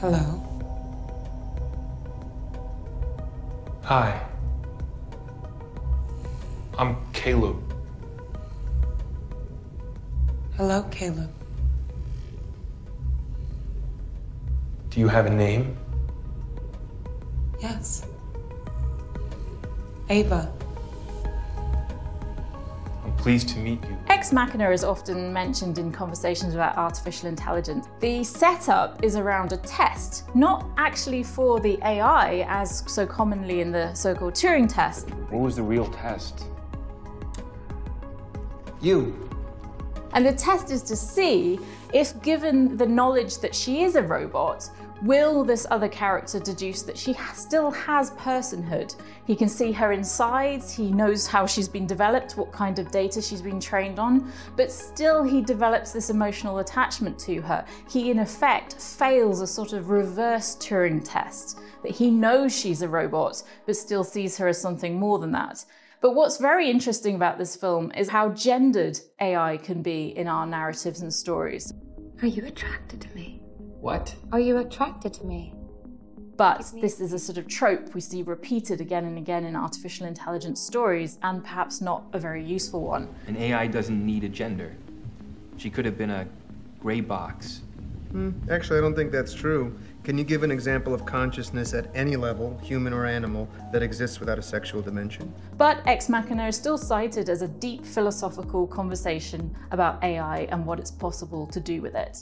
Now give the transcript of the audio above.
Hello. Hi. I'm Caleb. Hello, Caleb. Do you have a name? Yes. Ava. I'm pleased to meet you. Ex Machina is often mentioned in conversations about artificial intelligence. The setup is around a test, not actually for the AI, as so commonly in the so-called Turing test. What was the real test? You. And the test is to see if, given the knowledge that she is a robot, will this other character deduce that she still has personhood? He can see her insides, he knows how she's been developed, what kind of data she's been trained on, but still he develops this emotional attachment to her. He, in effect, fails a sort of reverse Turing test, that he knows she's a robot, but still sees her as something more than that. But what's very interesting about this film is how gendered AI can be in our narratives and stories. Are you attracted to me? What? Are you attracted to me? But this is a sort of trope we see repeated again and again in artificial intelligence stories, and perhaps not a very useful one. An AI doesn't need a gender. She could have been a gray box. Actually, I don't think that's true. Can you give an example of consciousness at any level, human or animal, that exists without a sexual dimension? But Ex Machina is still cited as a deep philosophical conversation about AI and what it's possible to do with it.